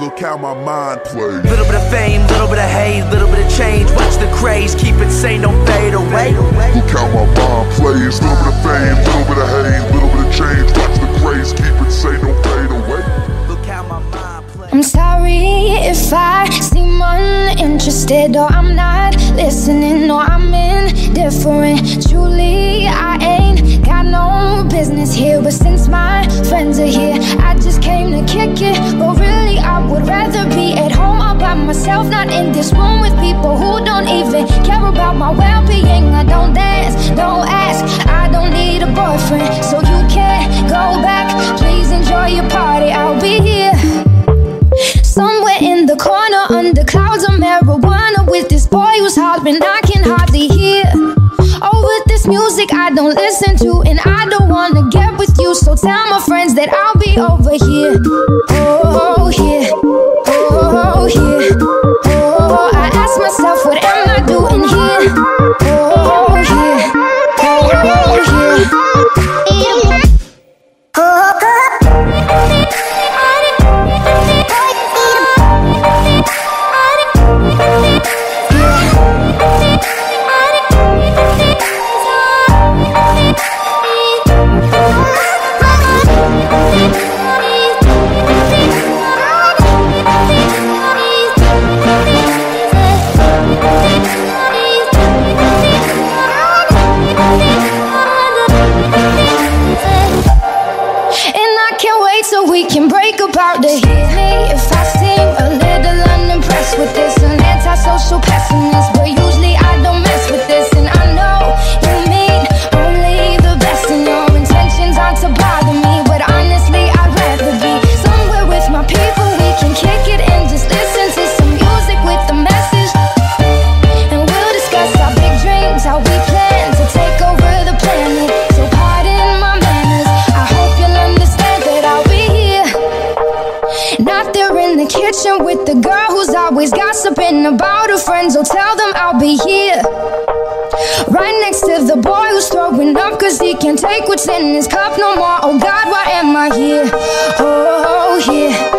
Look how my mind plays. Little bit of fame, little bit of hate, little bit of change. Watch the craze, keep it sane, don't fade away. Look how my mind plays. Little bit of fame, little bit of hate, little bit of change. Watch the craze, keep it sane, don't fade away. Look how my mind plays. I'm sorry if I seem uninterested, or I'm not listening, or I'm indifferent. Truly, I ain't got no business here, but since my friends are here, I just came to kick it. But really, I would rather be at home all by myself, not in this room with people who don't even care about my well-being. I don't dance, don't ask, I don't need a boyfriend, so you can't go back. Please enjoy your party, I'll be here somewhere in the corner under clouds of marijuana with this boy whose heart's been knocking hardly hear. Oh, with this music I don't listen to, and I don't wanna get with you, so tell my friends that I'll be over here. Oh, here, oh, here, oh, I ask myself, what am I doing here? Oh, here, oh, here, oh. Can't take what's in this cup no more. Oh God, why am I here? Oh, here.